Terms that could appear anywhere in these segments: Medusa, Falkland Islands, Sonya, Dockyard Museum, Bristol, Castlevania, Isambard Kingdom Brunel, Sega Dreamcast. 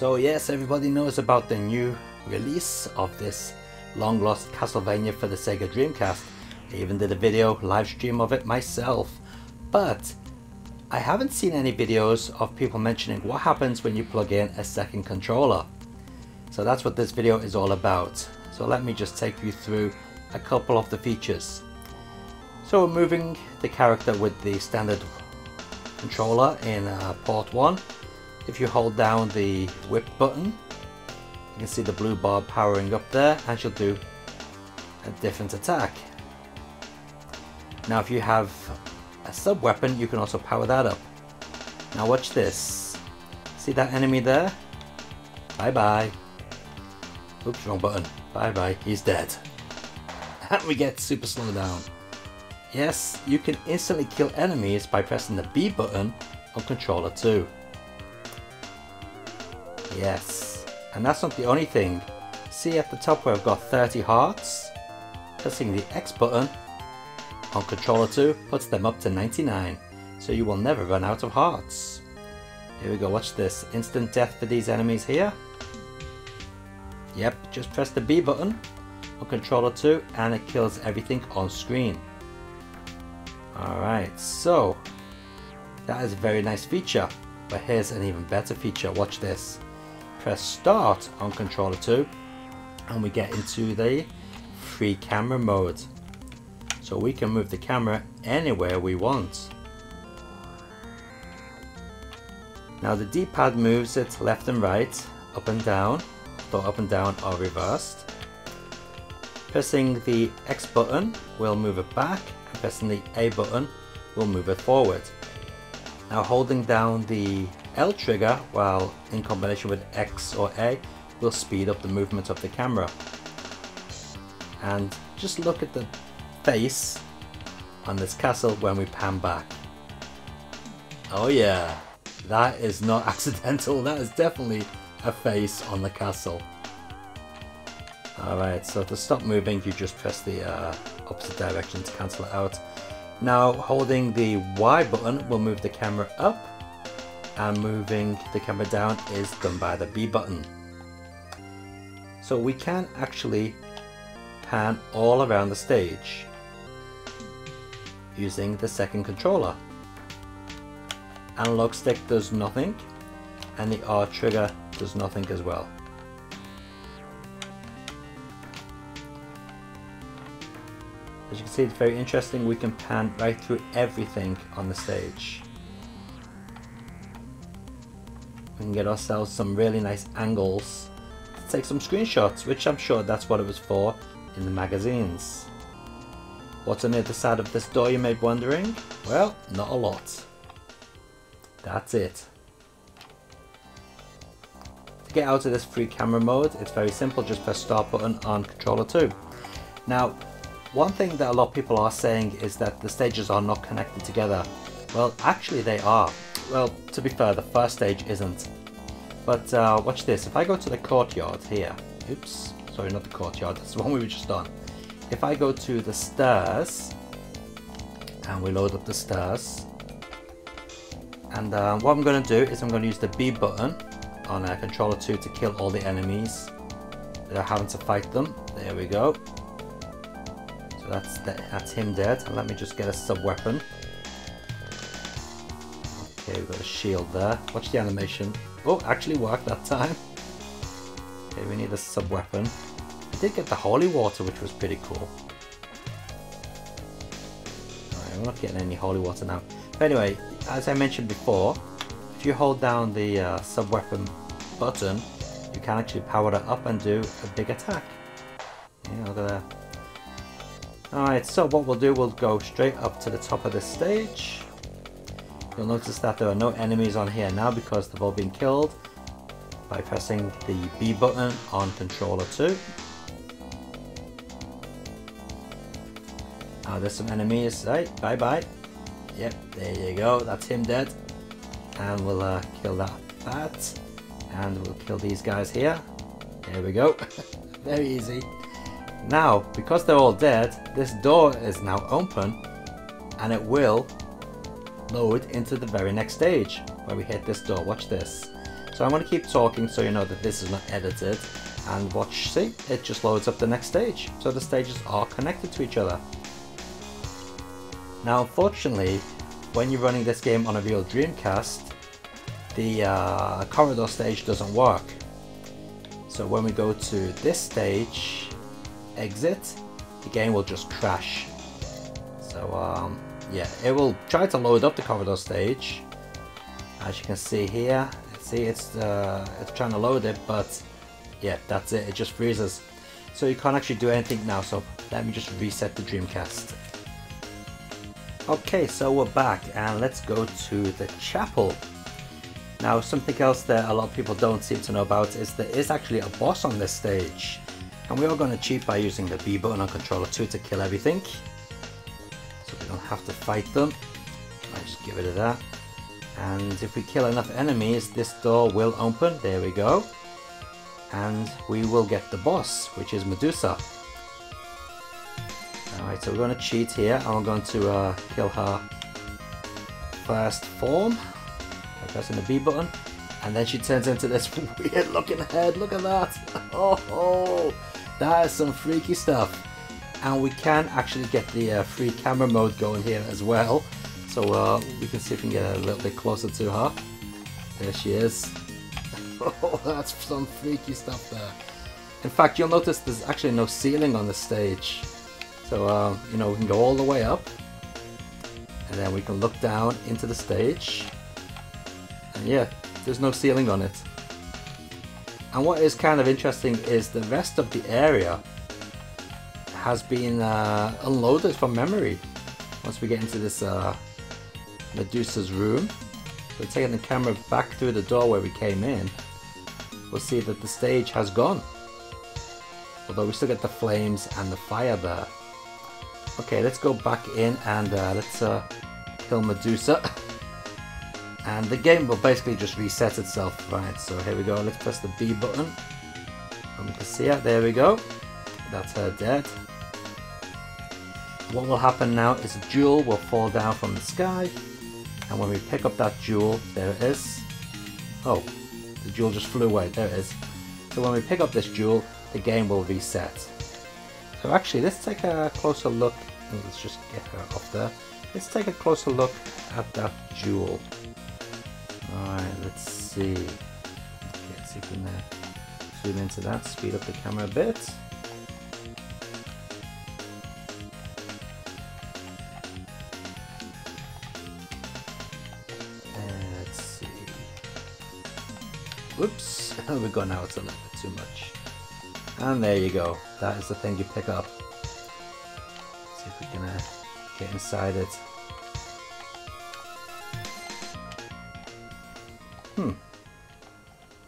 So yes, everybody knows about the new release of this long lost Castlevania for the Sega Dreamcast. I even did a video live stream of it myself, but I haven't seen any videos of people mentioning what happens when you plug in a second controller. So that's what this video is all about. So let me just take you through a couple of the features. So we're moving the character with the standard controller in port 1. If you hold down the whip button, you can see the blue bar powering up there and she'll do a different attack. Now if you have a sub weapon, you can also power that up. Now watch this. See that enemy there? Bye bye. Oops, wrong button. Bye bye, he's dead. And we get super slow down. Yes, you can instantly kill enemies by pressing the B button on controller 2. Yes, and that's not the only thing. See at the top where I've got 30 hearts? Pressing the X button on controller 2 puts them up to 99, so you will never run out of hearts. Here we go, watch this. Instant death for these enemies here. Yep, just press the B button on controller 2 and it kills everything on screen. Alright, so that is a very nice feature, but here's an even better feature. Watch this. Press start on controller 2 and we get into the free camera mode. So we can move the camera anywhere we want. Now the D-pad moves it left and right, up and down, though up and down are reversed. Pressing the X button will move it back, and pressing the A button will move it forward. Now holding down the L trigger while in combination with X or A will speed up the movement of the camera. And just look at the face on this castle when we pan back. Oh yeah, that is not accidental, that is definitely a face on the castle. Alright, so to stop moving you just press the opposite direction to cancel it out. Now holding the Y button will move the camera up, and moving the camera down is done by the B button. So we can actually pan all around the stage using the second controller. Analog stick does nothing and the R trigger does nothing as well. As you can see, it's very interesting. We can pan right through everything on the stage. We can get ourselves some really nice angles to take some screenshots, which I'm sure that's what it was for in the magazines. What's on the other side of this door, you may be wondering? Well, not a lot. That's it. To get out of this free camera mode, it's very simple, just press start button on controller 2. Now, one thing that a lot of people are saying is that the stages are not connected together. Well, actually they are. Well, to be fair, the first stage isn't. But watch this, if I go to the courtyard here, oops. Sorry, not the courtyard, that's the one we were just on. If I go to the stairs, and we load up the stairs, and what I'm going to do is I'm going to use the B button on controller 2 to kill all the enemies without having to fight them. There we go. So that's him dead, and let me just get a sub-weapon. Okay, we've got a shield there. Watch the animation. Oh, actually worked that time. Okay, we need a sub-weapon. I did get the holy water, which was pretty cool. Alright, I'm not getting any holy water now. But anyway, as I mentioned before, if you hold down the sub-weapon button, you can actually power it up and do a big attack. Yeah, look at that. Alright, so what we'll do, we'll go straight up to the top of the stage. You'll notice that there are no enemies on here now because they've all been killed by pressing the B button on controller 2. Now there's some enemies, right? Bye bye. Yep, there you go, that's him dead. And we'll kill that. And we'll kill these guys here. There we go, very easy. Now, because they're all dead, this door is now open and it will load into the very next stage where we hit this door, watch this. So I'm going to keep talking so you know that this is not edited, and watch, see, it just loads up the next stage. So the stages are connected to each other. Now unfortunately, when you're running this game on a real Dreamcast, the corridor stage doesn't work. So when we go to this stage, exit, the game will just crash. So yeah, it will try to load up the corridor stage. As you can see here, see it's trying to load it, but yeah, that's it, it just freezes. So you can't actually do anything now, so let me just reset the Dreamcast. Okay, so we're back and let's go to the chapel. Now something else that a lot of people don't seem to know about is there is actually a boss on this stage. And we are going to cheat by using the B button on controller 2 to kill everything. So we don't have to fight them. I'll just get rid of that. And if we kill enough enemies, this door will open, there we go. And we will get the boss, which is Medusa. Alright, so we're going to cheat here. I'm going to kill her first form. I'm pressing the B button. And then she turns into this weird looking head. Look at that. Oh, that is some freaky stuff. And we can actually get the free camera mode going here as well. So we can see if we can get a little bit closer to her. There she is. Oh, that's some freaky stuff there. In fact, you'll notice there's actually no ceiling on the stage. So, you know, we can go all the way up. And then we can look down into the stage. And yeah, there's no ceiling on it. And what is kind of interesting is the rest of the area has been unloaded from memory. Once we get into this Medusa's room. So taking the camera back through the door where we came in, we'll see that the stage has gone. Although we still get the flames and the fire there. Okay, let's go back in and let's kill Medusa. And the game will basically just reset itself. Right, so here we go. Let's press the B button. And we can see her. There we go. That's her dead. What will happen now is a jewel will fall down from the sky. And when we pick up that jewel, there it is. Oh, the jewel just flew away. There it is. So when we pick up this jewel, the game will reset. So actually, let's take a closer look. Let's just get her off there. Let's take a closer look at that jewel. Alright, let's see. Okay, let's see if we can zoom into that, speed up the camera a bit. And let's see. Whoops, we go now, it's a little bit too much. And there you go, that is the thing you pick up. Let's see if we can get inside it.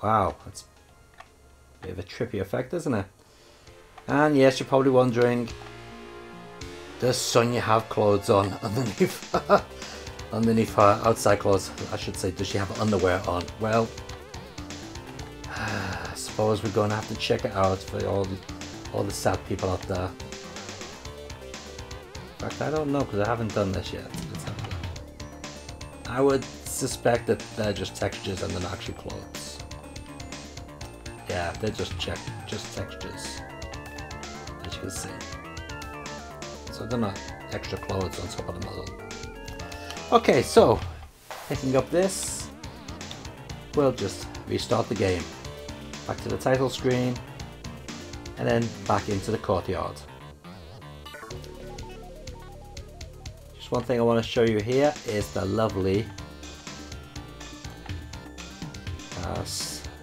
Wow, that's a bit of a trippy effect, isn't it? And yes, you're probably wondering, does Sonya have clothes on underneath her? Underneath her outside clothes, I should say, does she have underwear on? Well, I suppose we're going to have to check it out for all the sad people out there. In fact, I don't know because I haven't done this yet. Let's have a look. I would suspect that they're just textures and they're not actually clothes. Yeah, they're just textures, as you can see. So they're not extra clothes on top of the model. Okay, so picking up this, we'll just restart the game. Back to the title screen, and then back into the courtyard. Just one thing I want to show you here is the lovely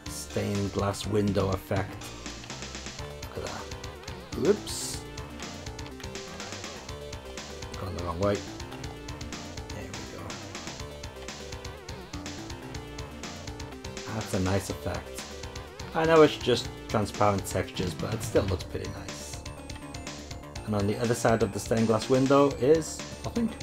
stained glass window effect. Look at that. Oops. Gone the wrong way. There we go. That's a nice effect. I know it's just transparent textures, but it still looks pretty nice. And on the other side of the stained glass window is nothing.